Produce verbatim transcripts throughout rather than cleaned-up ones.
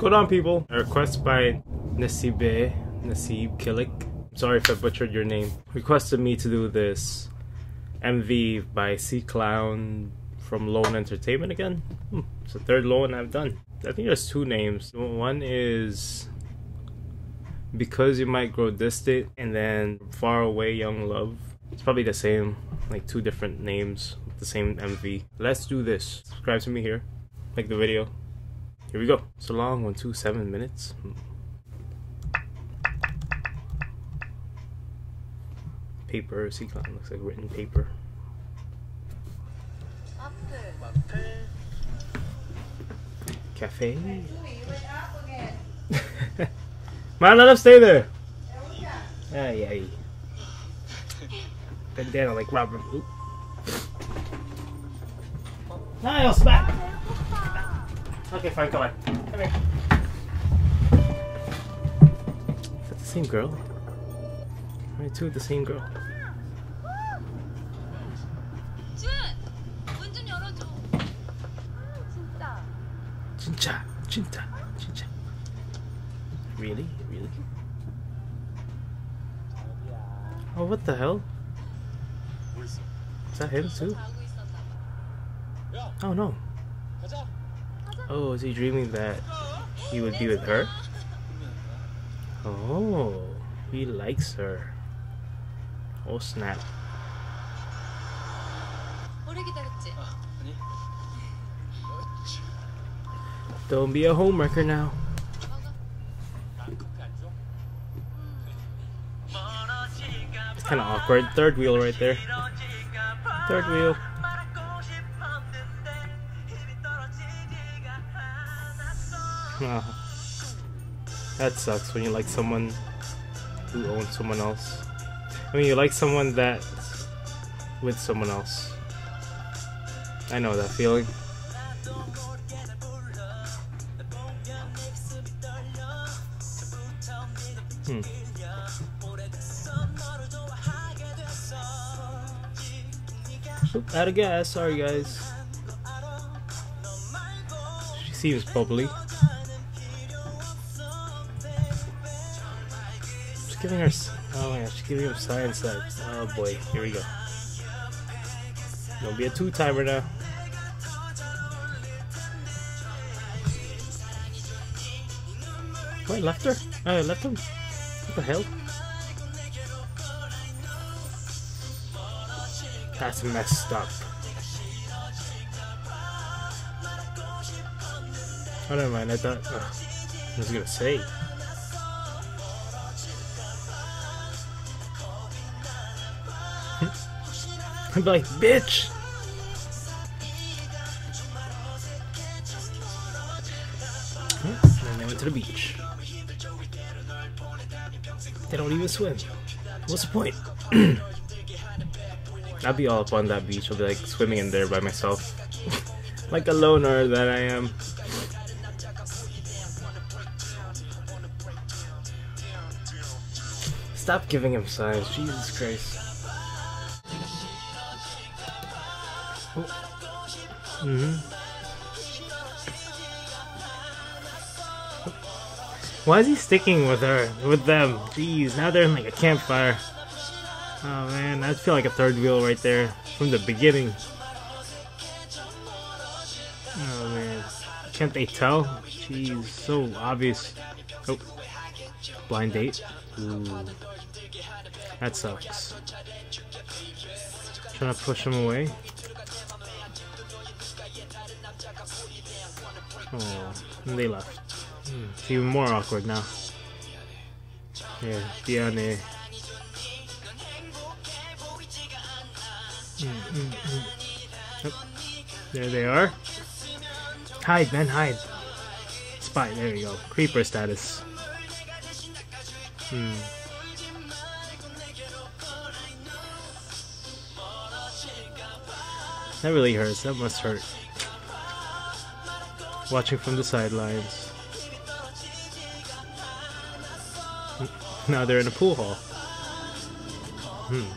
going on, people? A request by Nesibe, Nesibe Kilic. I'm sorry if I butchered your name. Requested me to do this M V by C Clown from Lone Entertainment again. Hmm, it's the third Lone I've done. I think there's two names. One is Because You Might Grow Distant, and then Far Away Young Love. It's probably the same, like two different names with the same M V. Let's do this. Subscribe to me here. Like the video. Here we go. It's a long one too, seven minutes. Paper, C Clown looks like written paper. Cafe. Man, let him stay there. Yeah, yeah. Bandana like Robin. Oop. Nice, back. Okay, fine, come on. Come here. Is that the same girl? Are you two of the same girl? Chincha, chincha, chincha. Really? Really? Oh, what the hell? Is that him too? Oh no. Oh, is he dreaming that he would be with her? Oh, he likes her. Oh snap. Don't be a homewrecker now. It's kind of awkward. Third wheel right there. Third wheel. Oh, that sucks when you like someone who owns someone else. I mean, you like someone that's with someone else. I know that feeling. Hmm. Oop, out of gas, sorry guys. She seems bubbly. Giving her, oh yeah, she's giving him science signs. Oh boy, here we go. Gonna be a two-timer now. Oh, I left her? Oh, I left him? What the hell? That's messed up. Oh, never mind, I thought, oh, I was gonna say. I'd be like, bitch! And they went to the beach. They don't even swim. What's the point? I'd be all up on that beach. I'll be like swimming in there by myself. Like a loner that I am. Stop giving him signs, Jesus Christ. Oh. Mm-hmm. Why is he sticking with her? With them? Jeez, now they're in like a campfire. Oh man, I feel like a third wheel right there from the beginning. Oh man, can't they tell? Jeez, so obvious. Oh, blind date. Ooh. That sucks. Trying to push him away. Oh, and they left. Mm, it's even more awkward now. Yeah, Diane. Mm, mm, mm. Oh, there they are. Hide, man, hide. Spy, there you go. Creeper status. Hmm. That really hurts. That must hurt. Watching from the sidelines. Now they're in a pool hall. Hmm.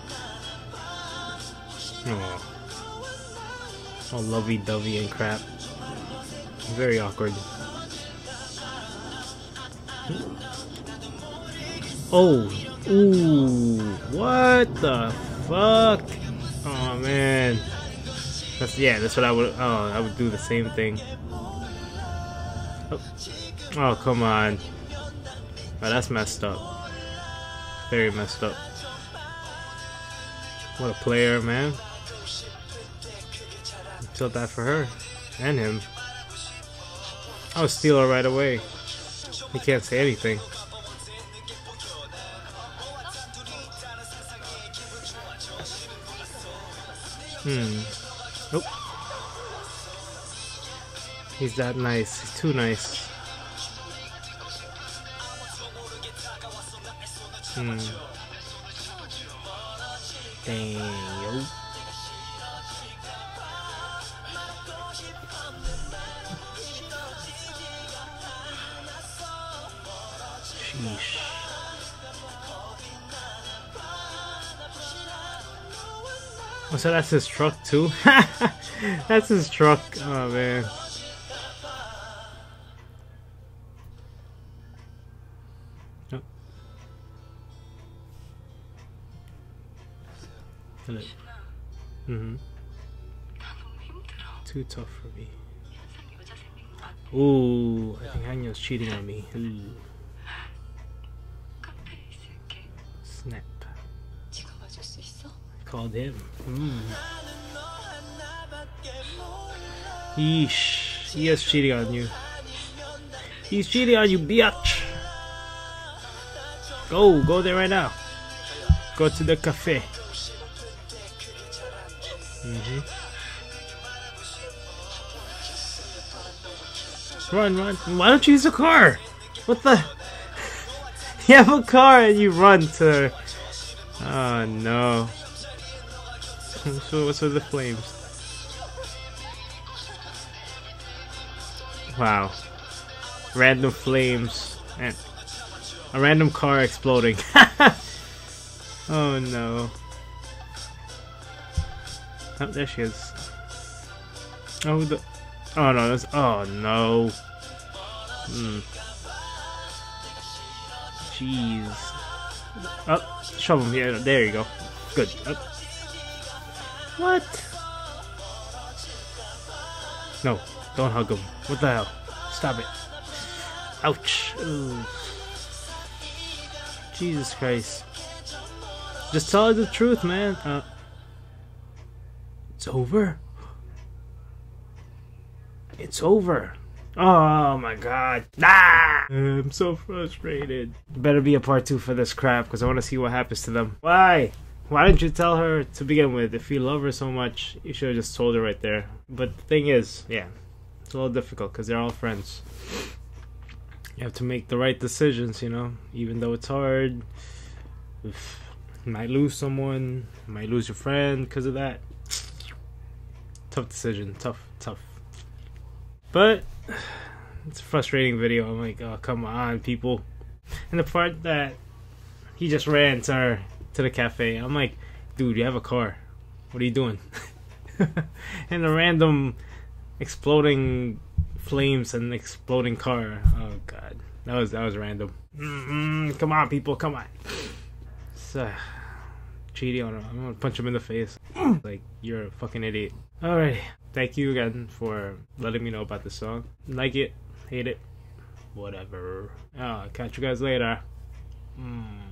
Aww. All lovey-dovey and crap. Very awkward. Oh, ooh, what the fuck? Oh man, that's yeah, that's what I would. Oh, I would do the same thing. Oh, oh come on. Oh, that's messed up. Very messed up. What a player, man. I felt that for her and him. I'll steal her right away. He can't say anything. Hmm. Nope. He's that nice. He's too nice. Hmm. Dang, yo. Sheesh. Oh, so that's his truck too? That's his truck. Oh man. Oh. Hello. Mm-hmm. Too tough for me. Ooh, I think Hanyo's cheating on me. Ooh. Snap. Called him. Mm. Yeesh. He is cheating on you. He's cheating on you, biatch. Go, go there right now. Go to the cafe. Mm-hmm. Run, run. Why don't you use a car? What the? You have a car and you run to her. Oh no. So what's with the flames? Wow. Random flames and a random car exploding. Oh no. Oh, there she is. Oh the Oh no, that's oh no. Hmm. Jeez. Oh, shove him here. Yeah, there you go. Good. Oh. What? No, don't hug him. What the hell? Stop it. Ouch. Ooh. Jesus Christ. Just tell her the truth, man. Uh, it's over? It's over. Oh my god. Ah! I'm so frustrated. Better be a part two for this crap because I want to see what happens to them. Why? Why didn't you tell her to begin with? If you love her so much, you should have just told her right there. But the thing is, yeah, it's a little difficult because they're all friends. You have to make the right decisions, you know, even though it's hard. Oof. You might lose someone, you might lose your friend because of that. Tough decision, tough, tough. But it's a frustrating video. I'm like, oh, come on, people. And the part that he just ran to her. To the cafe. I'm like, dude, you have a car. What are you doing? And the random exploding flames and exploding car. Oh god, that was that was random. Mm-mm, come on, people, come on. So uh, cheating on him. I'm gonna punch him in the face. Like, you're a fucking idiot. Alright, thank you again for letting me know about this song. Like it, hate it, whatever. I'll catch you guys later. Mm.